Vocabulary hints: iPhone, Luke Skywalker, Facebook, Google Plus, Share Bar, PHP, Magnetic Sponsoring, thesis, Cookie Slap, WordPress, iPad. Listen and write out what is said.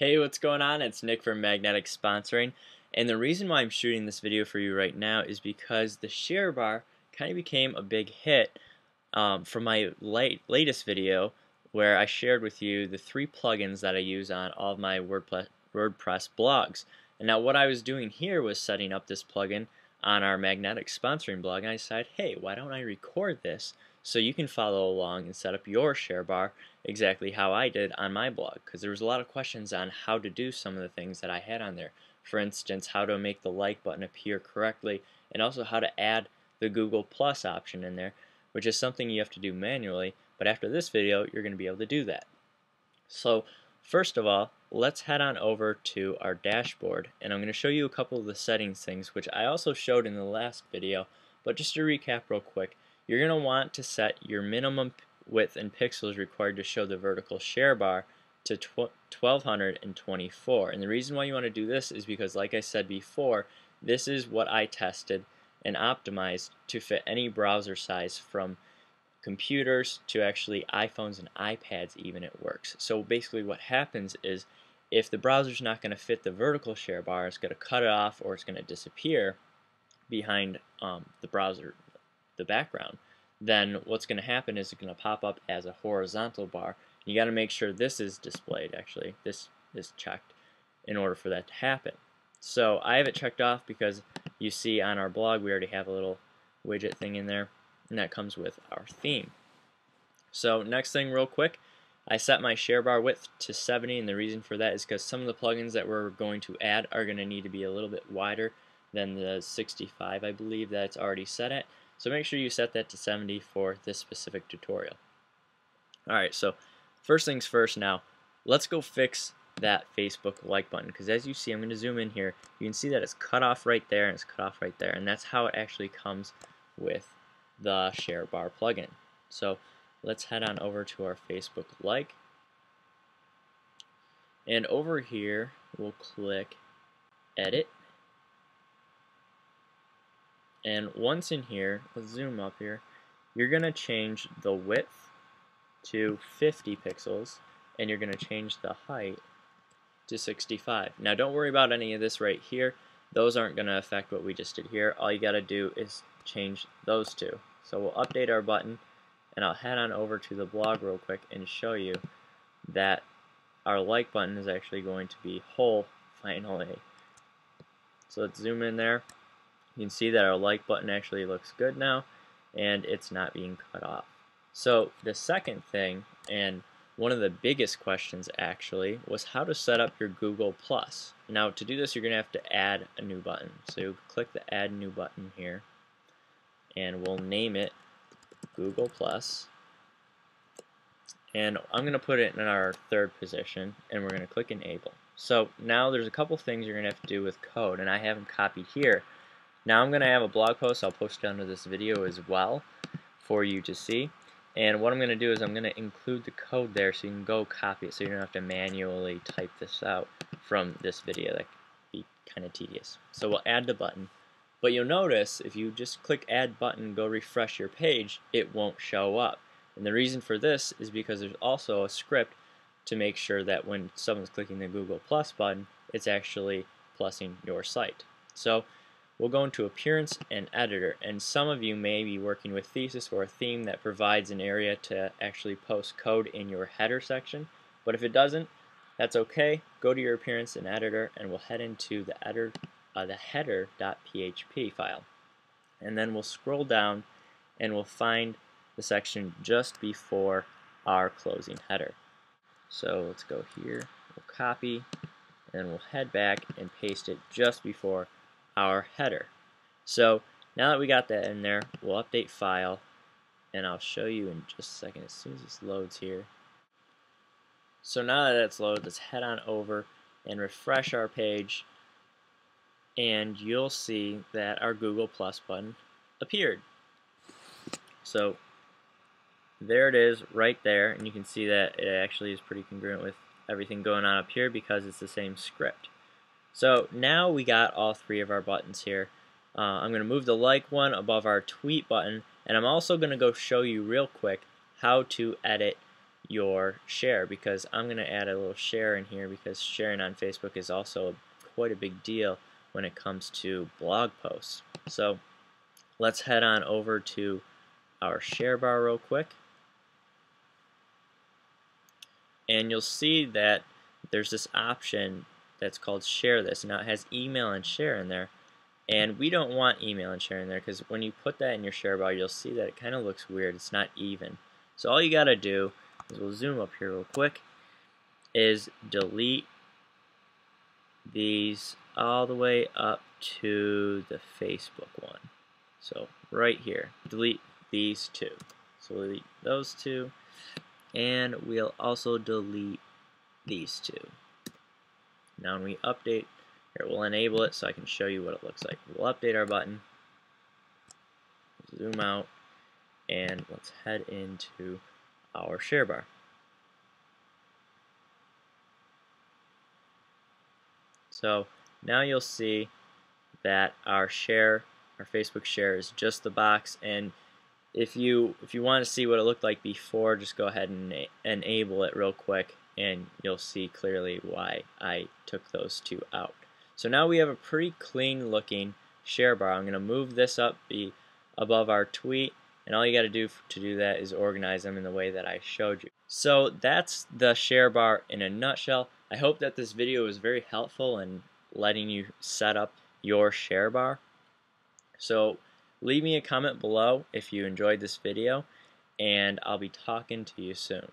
Hey, what's going on? It's Nick from Magnetic Sponsoring, and the reason why I'm shooting this video for you right now is because the Share Bar kind of became a big hit from my latest video where I shared with you the 3 plugins that I use on all of my WordPress blogs. And now what I was doing here was setting up this plugin on our Magnetic Sponsoring blog, and I decided, hey, why don't I record this so you can follow along and set up your Share Bar exactly how I did on my blog, because there was a lot of questions on how to do some of the things that I had on there. For instance, how to make the like button appear correctly, and also how to add the Google Plus option in there, which is something you have to do manually, but after this video you're going to be able to do that. So first of all, let's head on over to our dashboard, and I'm going to show you a couple of the settings things which I also showed in the last video, but just to recap real quick, you're going to want to set your minimum width in pixels required to show the vertical share bar to 1224. And the reason why you want to do this is because, like I said before, this is what I tested and optimized to fit any browser size, from computers to actually iPhones and iPads even. It works. So basically what happens is, if the browser's not going to fit the vertical share bar, it's going to cut it off or it's going to disappear behind the browser, the background. Then what's going to happen is it's going to pop up as a horizontal bar. You got to make sure this is displayed, actually this is checked, in order for that to happen. So I have it checked off because you see on our blog we already have a little widget thing in there, and that comes with our theme. So next thing real quick, I set my share bar width to 70, and the reason for that is because some of the plugins that we're going to add are going to need to be a little bit wider than the 65, I believe, that's already set at. So make sure you set that to 70 for this specific tutorial. Alright, so first things first now, let's go fix that Facebook like button, because as you see, I'm going to zoom in here, you can see that it's cut off right there and it's cut off right there, and that's how it actually comes with the Share Bar plugin. So let's head on over to our Facebook like, and over here we'll click edit. And once in here, let's zoom up here, you're going to change the width to 50 pixels, and you're going to change the height to 65. Now don't worry about any of this right here, those aren't going to affect what we just did here. All you got to do is change those two. So we'll update our button, and I'll head on over to the blog real quick and show you that our like button is actually going to be whole finally. So let's zoom in there. You can see that our like button actually looks good now, and it's not being cut off. So the second thing, and one of the biggest questions actually, was how to set up your Google Plus. Now to do this, you're going to have to add a new button. So you click the Add New button here, and we'll name it Google Plus. And I'm going to put it in our 3rd position, and we're going to click Enable. So now there's a couple things you're going to have to do with code, and I have them copied here. Now I'm going to have a blog post, I'll post it under this video as well for you to see, and what I'm going to do is I'm going to include the code there so you can go copy it, so you don't have to manually type this out from this video. That could be kind of tedious. So we'll add the button, but you'll notice if you just click add button, go refresh your page, it won't show up. And the reason for this is because there's also a script to make sure that when someone's clicking the Google Plus button, it's actually plussing your site. So we'll go into Appearance and Editor, and some of you may be working with Thesis or a theme that provides an area to actually post code in your header section, but if it doesn't, that's okay. Go to your Appearance and Editor, and we'll head into the editor, the header.php file, and then we'll scroll down and we'll find the section just before our closing header. So let's go here, we'll copy, and we'll head back and paste it just before our header. So now that we got that in there, we'll update file, and I'll show you in just a second as soon as this loads here. So now that that's loaded, let's head on over and refresh our page, and you'll see that our Google Plus button appeared. So there it is right there, and you can see that it actually is pretty congruent with everything going on up here because it's the same script. So now we got all 3 of our buttons here. I'm going to move the like one above our tweet button, and I'm also going to go show you real quick how to edit your share, because I'm going to add a little share in here because sharing on Facebook is also quite a big deal when it comes to blog posts. So let's head on over to our share bar real quick, and you'll see that there's this option that's called share this. Now it has email and share in there, and we don't want email and share in there because when you put that in your share bar, you'll see that it kind of looks weird. It's not even. So all you gotta do is, we'll zoom up here real quick, is delete these all the way up to the Facebook one. So right here, delete these two. So we'll delete those two, and we'll also delete these two. Now when we update, here we'll enable it so I can show you what it looks like. We'll update our button, zoom out, and let's head into our share bar. So now you'll see that our share, our Facebook share, is just the box. And if you want to see what it looked like before, just go ahead and enable it real quick, and you'll see clearly why I took those two out. So now we have a pretty clean looking share bar. I'm going to move this up above our tweet, and all you got to do that is organize them in the way that I showed you. So that's the share bar in a nutshell. I hope that this video was very helpful in letting you set up your share bar. So leave me a comment below if you enjoyed this video, and I'll be talking to you soon.